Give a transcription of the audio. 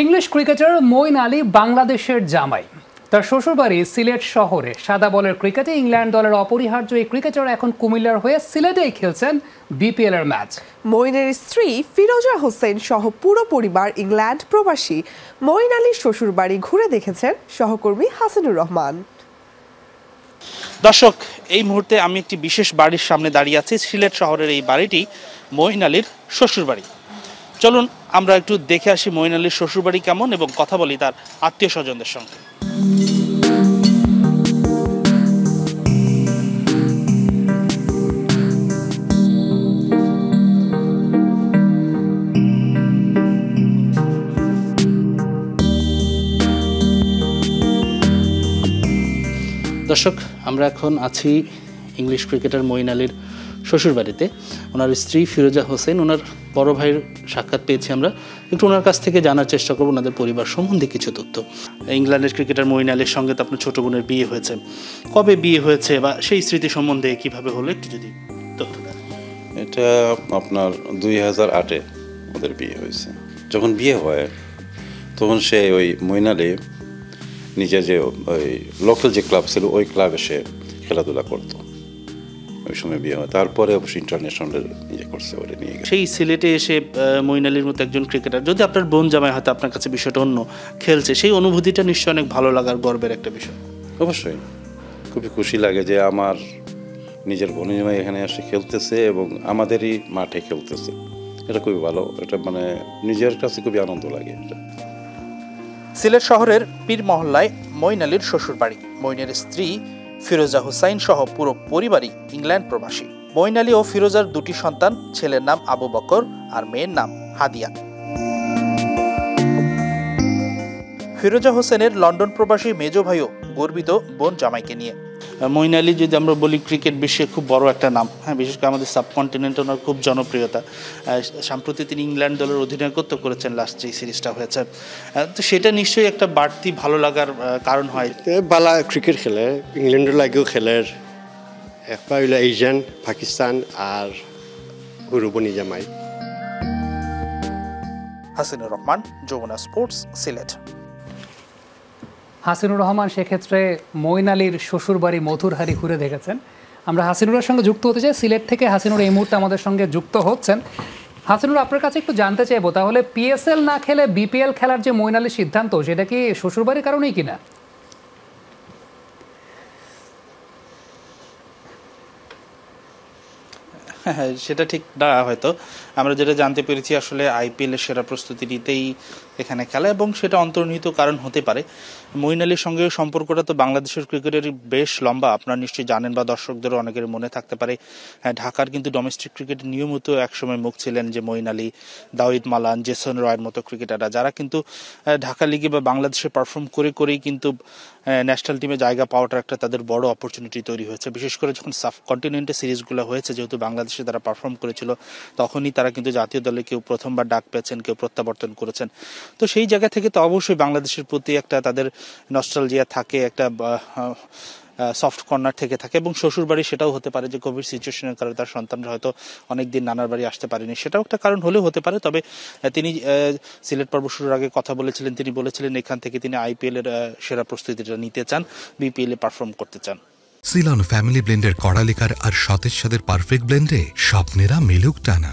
English cricketer Moeen Ali বাংলাদেশের জামাই তার শ্বশুরবাড়ি সিলেট শহরে সাদা বলের ক্রিকেটে ইংল্যান্ড দলের অপরিহার্য এই ক্রিকেটার এখন কুমিল্লার হয়ে সিলেটেই খেলছেন BPL এর ম্যাচ মঈনের স্ত্রী ফিরোজা হোসেন সহ পুরো পরিবার ইংল্যান্ড প্রবাসী মঈন আলীর শ্বশুরবাড়ি ঘুরে দেখেছেন সহকর্মী হাসিনুর রহমান দর্শক এই মুহূর্তে আমি একটি বিশেষ বাড়ির সামনে দাঁড়িয়ে আছি সিলেট শহরের এই বাড়িটি মঈন আলীর শ্বশুরবাড়ি চলুন আমরা একটু দেখে আসি মঈন আলীর শ্বশুরবাড়ি কেমন এবং কথা বলি তার আত্মীয় স্বজনদের সঙ্গে দর্শক আমরা এখন আছি ইংলিশ ক্রিকেটার মঈন আলীর শ্বশুর বাড়িতে ওনার স্ত্রী ফিরোজা হোসেন ওনার বড় ভাইয়ের সাক্ষাৎ পেয়েছি আমরা একটু ওনার কাছ থেকে জানার চেষ্টা করব ওনাদের পরিবার সম্বন্ধে কিছু তথ্য ইংল্যান্ডের ক্রিকেটার মঈন আলীর সঙ্গে তো আপনার ছোট বোনের বিয়ে হয়েছে কবে বিয়ে হয়েছে বা সেই স্মৃতি সম্বন্ধে কিভাবে হলো একটু যদি তথ্য দেন এটা আপনার 2008-এ ওদের বিয়ে হয়েছে যখন বিয়ে হয় তখন সে ওই মঈন আলী নিজে যে ওই লোকাল যে ক্লাব ছিল ওই ক্লাবে সে খেলাধুলা করতো ওই সময় বিয়ে হয় তারপরে অবশ্যই ইন্টারন্যাশনাল নিজে করছে ওটা নিয়ে সেই সিলেটে এসে মঈন আলীর মতো একজন ক্রিকেটার যদি আপনার বোন জামাই হয়তো আপনার কাছে বিষয়টা অন্য খেলছে সেই অনুভূতিটা নিশ্চয়ই অনেক ভালো লাগার গর্বের একটা বিষয় অবশ্যই খুবই খুশি লাগে যে আমার নিজের বোন জামাই এখানে এসে খেলতেছে এবং আমাদেরই মাঠে খেলতেছে এটা খুবই ভালো এটা মানে নিজের কাছে খুবই আনন্দ লাগে এটা সিলেট শহরের পীর মহল্লায় মঈন আলীর শ্বশুর বাড়ি মঈনের স্ত্রী ফিরোজা হোসাইন সহ পুরো পরিবারই ইংল্যান্ড প্রবাসী মঈন আলী ও ফিরোজার দুটি সন্তান ছেলের নাম আবু বকর আর মেয়ের নাম হাদিয়া ফিরোজা হোসেনের লন্ডন প্রবাসী মেজো ভাইও গর্বিত বোন জামাইকে নিয়ে মঈন আলী যদি আমরা বলি ক্রিকেট বিশ্বে খুব বড় একটা নাম হ্যাঁ বিশেষ করে আমাদের সাবকন্টিনেন্টে ওনার খুব জনপ্রিয়তা সম্প্রতি তিনি ইংল্যান্ড দলের অধিনায়কত্ব করেছেন লাস্ট যে সিরিজটা হয়েছে তো সেটা নিশ্চয়ই একটা বাড়তি ভালো লাগার কারণ হয় বালা ক্রিকেট খেলে ইংল্যান্ডের লাগেও খেলের একটা হইল এশিয়ান পাকিস্তান আর হুরুবনি জামাই হাসিনুর রহমান যমুনা স্পোর্টস সিলেট হাসিনুর রহমান সেক্ষেত্রে মঈন আলীর শ্বশুরবাড়ি মধুরহারি ঘুরে দেখেছেন আমরা হাসিনুরের সঙ্গে যুক্ত হতে চাই সিলেট থেকে হাসিনুর এই মুহূর্তে আমাদের সঙ্গে যুক্ত হচ্ছেন হাসিনুর আপনার কাছে একটু জানতে চাইবো তাহলে PSL না খেলে BPL খেলার যে মঈন আলীর সিদ্ধান্ত সেটা কি শ্বশুরবাড়ির কারণেই কিনা হ্যাঁ সেটা ঠিক না হয়তো আমরা যেটা জানতে পেরেছি আসলে IPL-এর সেরা প্রস্তুতি নিতেই এখানে খেলা এবং সেটা অন্তর্নিহিত কারণ হতে পারে মঈন আলীর সঙ্গে সম্পর্কটা তো বাংলাদেশের ক্রিকেটের বেশ লম্বা আপনারা নিশ্চয়ই জানেন বা দর্শকদেরও অনেকের মনে থাকতে পারে ঢাকার কিন্তু ডোমেস্টিক ক্রিকেট নিয়মিত একসময় মুখ ছিলেন যে Moeen Ali Dawid Malan Jason রয়ের মতো ক্রিকেটাররা যারা কিন্তু ঢাকা লিগে বা বাংলাদেশে পারফর্ম করে করেই কিন্তু ন্যাশনাল টিমে জায়গা পাওয়াটার একটা তাদের বড় অপরচুনিটি তৈরি হয়েছে বিশেষ করে যখন সাবকন্টিনেন্টে সিরিজগুলো হয়েছে যেহেতু বাংলাদেশে তারা পারফর্ম করেছিল তখনই তারা কিন্তু জাতীয় দলে কেউ প্রথমবার ডাক পেয়েছেন কেউ প্রত্যাবর্তন করেছেন তো সেই জায়গা থেকে তো অবশ্যই বাংলাদেশের প্রতি একটা তাদের নস্টালজিয়া থাকে একটা সফট কর্নার থেকে থাকে এবং শ্বশুরবাড়ি সেটাও হতে পারে যে কোভিড সিচুয়েশনের কারণে তার সন্তানরা হয়তো অনেক দিন নানার বাড়ি আসতে পারেনি সেটাও একটা কারণ হলেও হতে পারে তবে তিনি সিলেট পর্ব শুরুর আগে কথা বলেছিলেন তিনি বলেছিলেন এখান থেকে তিনি IPL-এর সেরা প্রস্তুতিটা নিতে চান BPL-এ পারফর্ম করতে চান সিলন ফ্যামিলি ব্লেন্ডের কড়া লেখার আর সতেজ সাদের পারফেক্ট ব্লেন্ডে স্বপ্নেরা মিলুক টানা